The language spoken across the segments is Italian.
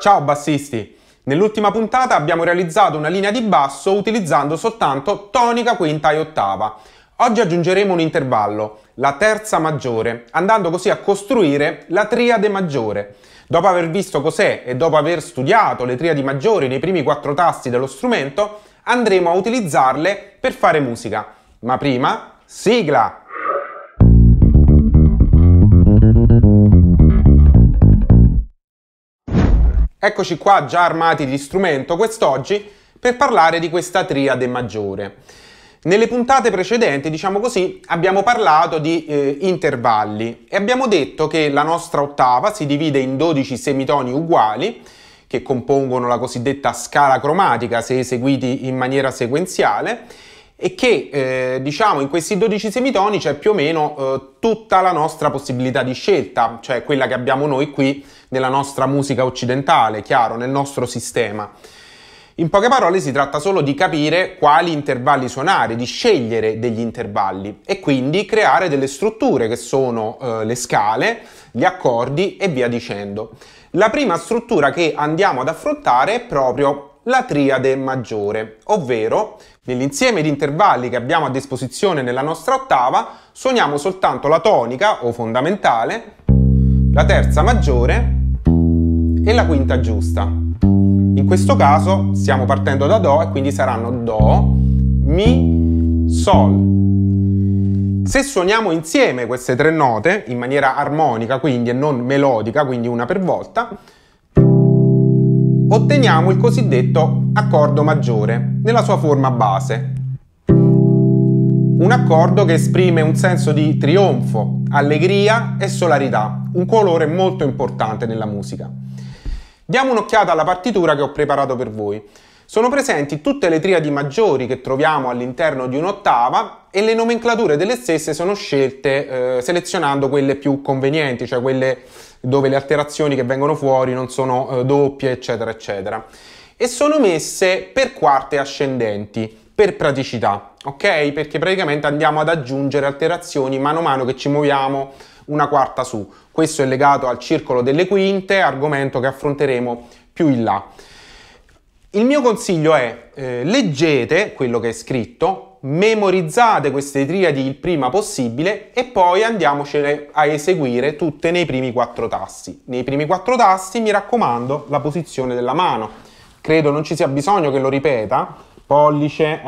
Ciao bassisti! Nell'ultima puntata abbiamo realizzato una linea di basso utilizzando soltanto tonica, quinta e ottava. Oggi aggiungeremo un intervallo, la terza maggiore, andando così a costruire la triade maggiore. Dopo aver visto cos'è e dopo aver studiato le triadi maggiori nei primi 4 tasti dello strumento, andremo a utilizzarle per fare musica. Ma prima, sigla! Eccoci qua già armati di strumento quest'oggi per parlare di questa triade maggiore. Nelle puntate precedenti, diciamo così, abbiamo parlato di intervalli e abbiamo detto che la nostra ottava si divide in 12 semitoni uguali che compongono la cosiddetta scala cromatica se eseguiti in maniera sequenziale e che diciamo in questi 12 semitoni c'è più o meno tutta la nostra possibilità di scelta, cioè quella che abbiamo noi qui nella nostra musica occidentale, chiaro, nel nostro sistema. In poche parole si tratta solo di capire quali intervalli suonare, di scegliere degli intervalli e quindi creare delle strutture che sono le scale, gli accordi e via dicendo. La prima struttura che andiamo ad affrontare è proprio la triade maggiore, ovvero nell'insieme di intervalli che abbiamo a disposizione nella nostra ottava suoniamo soltanto la tonica o fondamentale, la terza maggiore e la quinta giusta. In questo caso stiamo partendo da Do e quindi saranno Do, Mi, Sol. Se suoniamo insieme queste tre note in maniera armonica quindi e non melodica, quindi una per volta, otteniamo il cosiddetto accordo maggiore nella sua forma base. Un accordo che esprime un senso di trionfo, allegria e solarità, un colore molto importante nella musica. Diamo un'occhiata alla partitura che ho preparato per voi. Sono presenti tutte le triadi maggiori che troviamo all'interno di un'ottava e le nomenclature delle stesse sono scelte selezionando quelle più convenienti, cioè quelle dove le alterazioni che vengono fuori non sono doppie, eccetera, eccetera. E sono messe per quarte ascendenti, per praticità, ok? Perché praticamente andiamo ad aggiungere alterazioni mano a mano che ci muoviamo una quarta su. Questo è legato al circolo delle quinte, argomento che affronteremo più in là. Il mio consiglio è leggete quello che è scritto, memorizzate queste triadi il prima possibile e poi andiamocene a eseguire tutte nei primi 4 tasti. Nei primi 4 tasti mi raccomando la posizione della mano. Credo non ci sia bisogno che lo ripeta. Pollice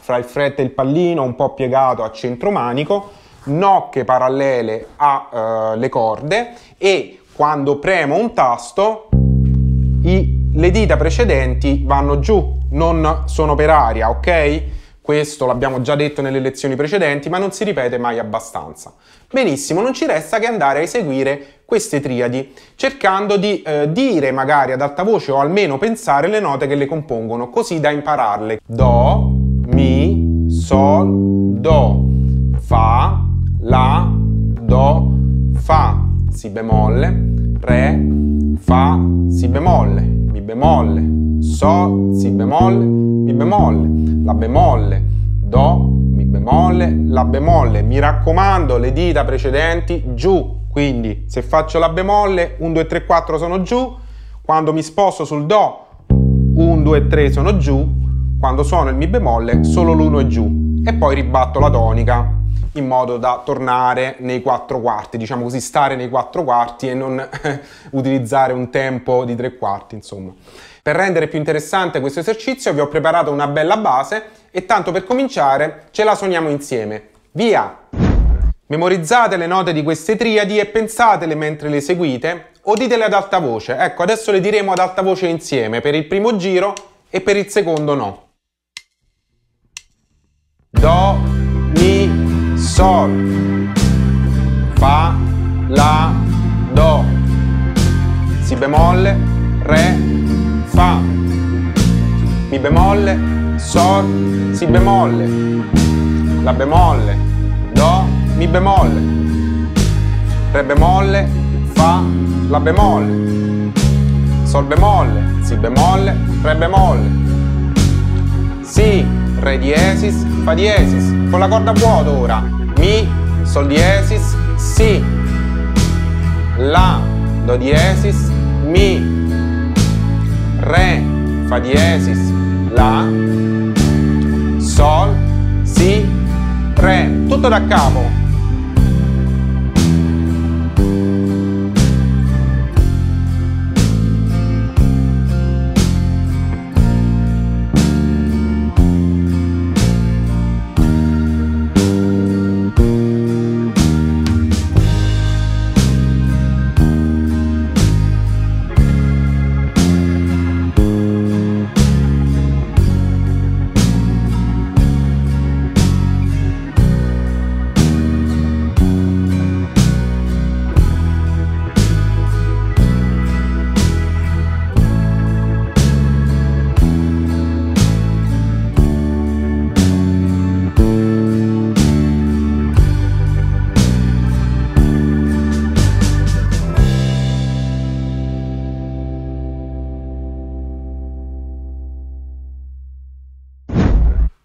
fra il fretto e il pallino un po' piegato a centro manico, nocche parallele alle corde e quando premo un tasto le dita precedenti vanno giù, non sono per aria, ok? Questo l'abbiamo già detto nelle lezioni precedenti, ma non si ripete mai abbastanza. Benissimo, non ci resta che andare a eseguire queste triadi, cercando di dire magari ad alta voce o almeno pensare le note che le compongono, così da impararle. Do, Mi, Sol, Do, Fa, La, Do, Fa, Si bemolle, Re, Fa, Si bemolle, bemolle, Sol, Si bemolle, Mi bemolle, La bemolle, Do, Mi bemolle, La bemolle. Mi raccomando, le dita precedenti giù. Quindi se faccio La bemolle, 1, 2, 3, 4 sono giù. Quando mi sposto sul Do, 1, 2, 3 sono giù. Quando suono il Mi bemolle, solo l'1 è giù. E poi ribatto la tonica in modo da tornare nei 4 quarti, diciamo così, stare nei 4 quarti e non utilizzare un tempo di 3 quarti, insomma. Per rendere più interessante questo esercizio vi ho preparato una bella base e tanto per cominciare ce la suoniamo insieme. Via! Memorizzate le note di queste triadi e pensatele mentre le eseguite o ditele ad alta voce. Ecco, adesso le diremo ad alta voce insieme per il primo giro e per il secondo no. Do, Mi, Sol, Fa, La, Do, Si bemolle, Re, Fa, Mi bemolle, Sol, Si bemolle, La bemolle, Do, Mi bemolle, Re bemolle, Fa, La bemolle, Sol bemolle, Si bemolle, Re bemolle, Si, Re diesis, Fa diesis, con la corda vuota ora. Mi, Sol diesis, Si, La, Do diesis, Mi, fa diesis, la, sol, si, re, tutto da capo.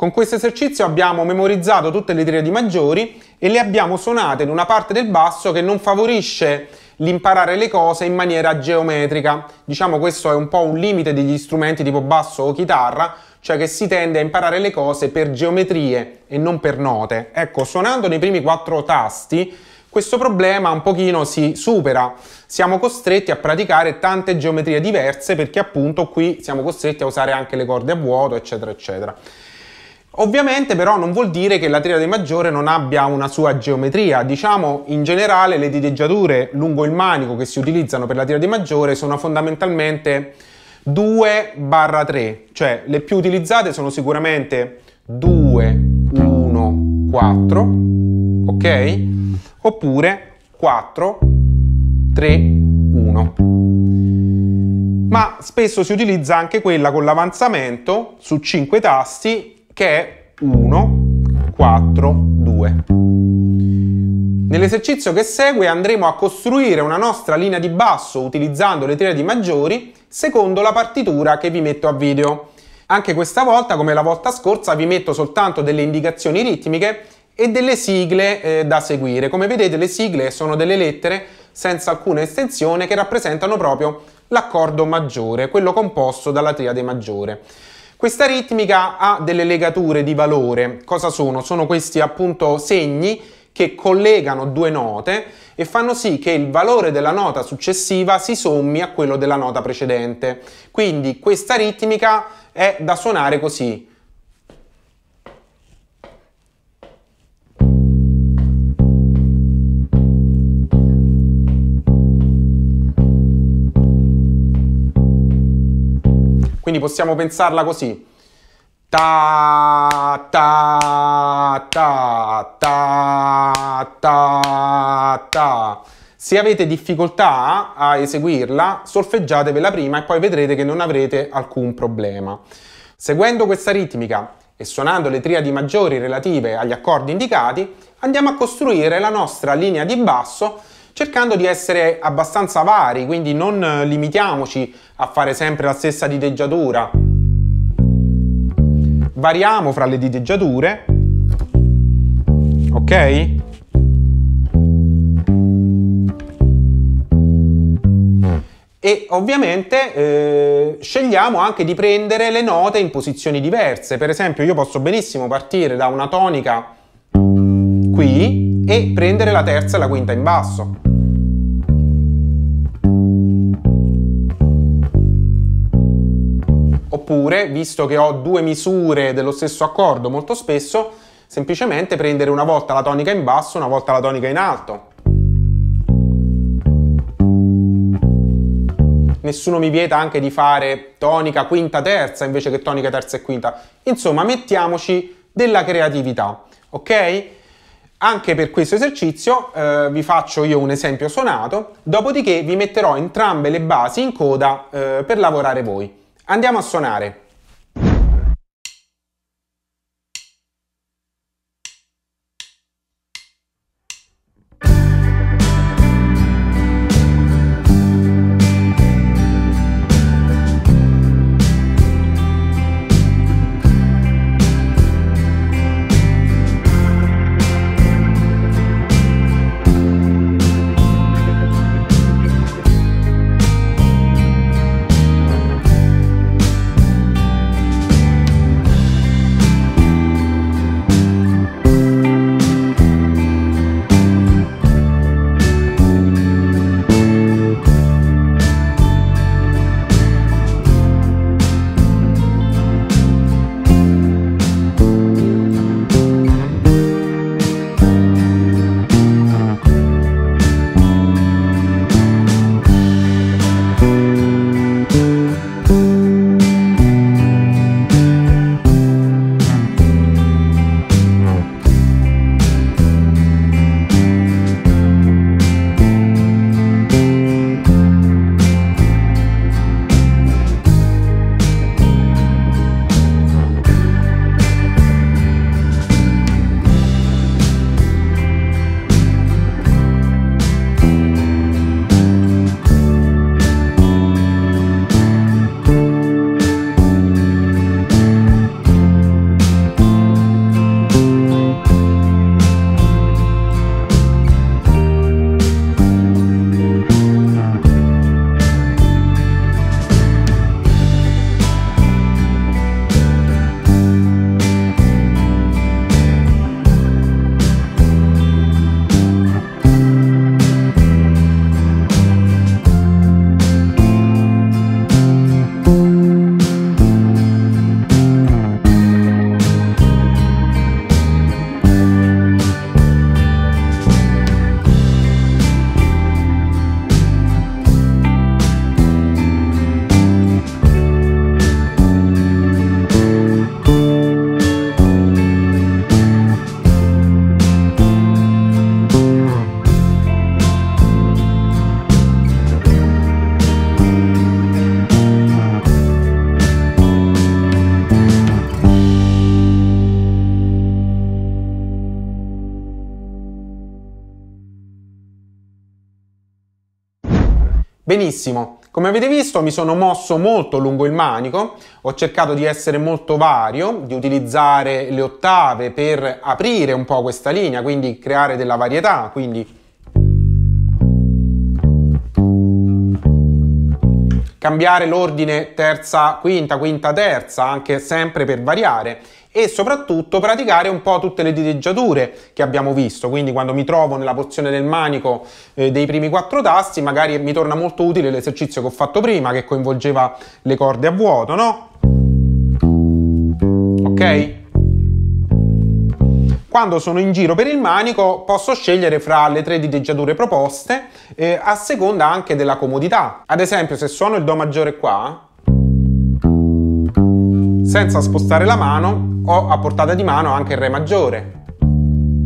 Con questo esercizio abbiamo memorizzato tutte le triadi maggiori e le abbiamo suonate in una parte del basso che non favorisce l'imparare le cose in maniera geometrica. Diciamo questo è un po' un limite degli strumenti tipo basso o chitarra, cioè che si tende a imparare le cose per geometrie e non per note. Ecco, suonando nei primi 4 tasti questo problema un pochino si supera. Siamo costretti a praticare tante geometrie diverse perché appunto qui siamo costretti a usare anche le corde a vuoto, eccetera, eccetera. Ovviamente però non vuol dire che la triade maggiore non abbia una sua geometria. Diciamo in generale le diteggiature lungo il manico che si utilizzano per la triade maggiore sono fondamentalmente 2/3, cioè le più utilizzate sono sicuramente 2, 1, 4, ok? Oppure 4, 3, 1. Ma spesso si utilizza anche quella con l'avanzamento su 5 tasti che è 1, 4, 2. Nell'esercizio che segue andremo a costruire una nostra linea di basso utilizzando le triadi maggiori secondo la partitura che vi metto a video. Anche questa volta, come la volta scorsa, vi metto soltanto delle indicazioni ritmiche e delle sigle da seguire. Come vedete le sigle sono delle lettere senza alcuna estensione che rappresentano proprio l'accordo maggiore, quello composto dalla triade maggiore. Questa ritmica ha delle legature di valore. Cosa sono? Sono questi appunto segni che collegano due note e fanno sì che il valore della nota successiva si sommi a quello della nota precedente. Quindi questa ritmica è da suonare così. Quindi possiamo pensarla così. Ta ta ta ta ta ta. Se avete difficoltà a eseguirla, solfeggiatevela prima e poi vedrete che non avrete alcun problema. Seguendo questa ritmica e suonando le triadi maggiori relative agli accordi indicati, andiamo a costruire la nostra linea di basso cercando di essere abbastanza vari, quindi non limitiamoci a fare sempre la stessa diteggiatura. Variamo fra le diteggiature, ok? E ovviamente scegliamo anche di prendere le note in posizioni diverse. Per esempio io posso benissimo partire da una tonica qui e prendere la terza e la quinta in basso. Oppure, visto che ho due misure dello stesso accordo molto spesso, semplicemente prendere una volta la tonica in basso, una volta la tonica in alto. Nessuno mi vieta anche di fare tonica quinta terza invece che tonica terza e quinta. Insomma, mettiamoci della creatività, ok? Anche per questo esercizio vi faccio io un esempio suonato, dopodiché vi metterò entrambe le basi in coda per lavorare voi. Andiamo a suonare. Benissimo, come avete visto mi sono mosso molto lungo il manico, ho cercato di essere molto vario, di utilizzare le ottave per aprire un po' questa linea, quindi creare della varietà, quindi cambiare l'ordine terza quinta, quinta terza, anche sempre per variare, e soprattutto praticare un po' tutte le diteggiature che abbiamo visto. Quindi quando mi trovo nella porzione del manico dei primi quattro tasti, magari mi torna molto utile l'esercizio che ho fatto prima, che coinvolgeva le corde a vuoto, no? Ok? Quando sono in giro per il manico posso scegliere fra le tre diteggiature proposte a seconda anche della comodità. Ad esempio, se suono il Do maggiore qua, senza spostare la mano, ho a portata di mano anche il Re maggiore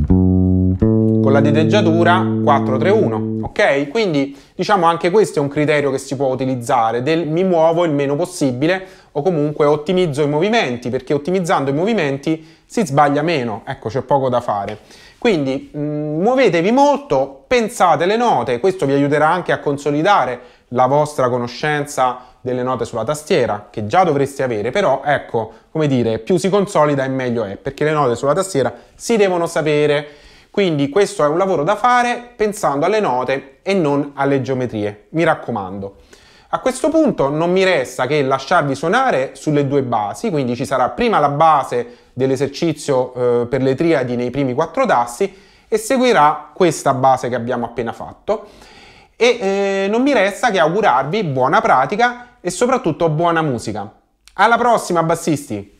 con la diteggiatura 4-3-1, ok? Quindi diciamo anche questo è un criterio che si può utilizzare, del mi muovo il meno possibile o comunque ottimizzo i movimenti, perché ottimizzando i movimenti si sbaglia meno, ecco, c'è poco da fare. Quindi muovetevi molto, pensate le note, questo vi aiuterà anche a consolidare la vostra conoscenza delle note sulla tastiera, che già dovreste avere, però ecco, come dire, più si consolida e meglio è, perché le note sulla tastiera si devono sapere. Quindi questo è un lavoro da fare pensando alle note e non alle geometrie, mi raccomando. A questo punto non mi resta che lasciarvi suonare sulle due basi, quindi ci sarà prima la base dell'esercizio per le triadi nei primi quattro tasti e seguirà questa base che abbiamo appena fatto. E non mi resta che augurarvi buona pratica e soprattutto buona musica. Alla prossima, bassisti!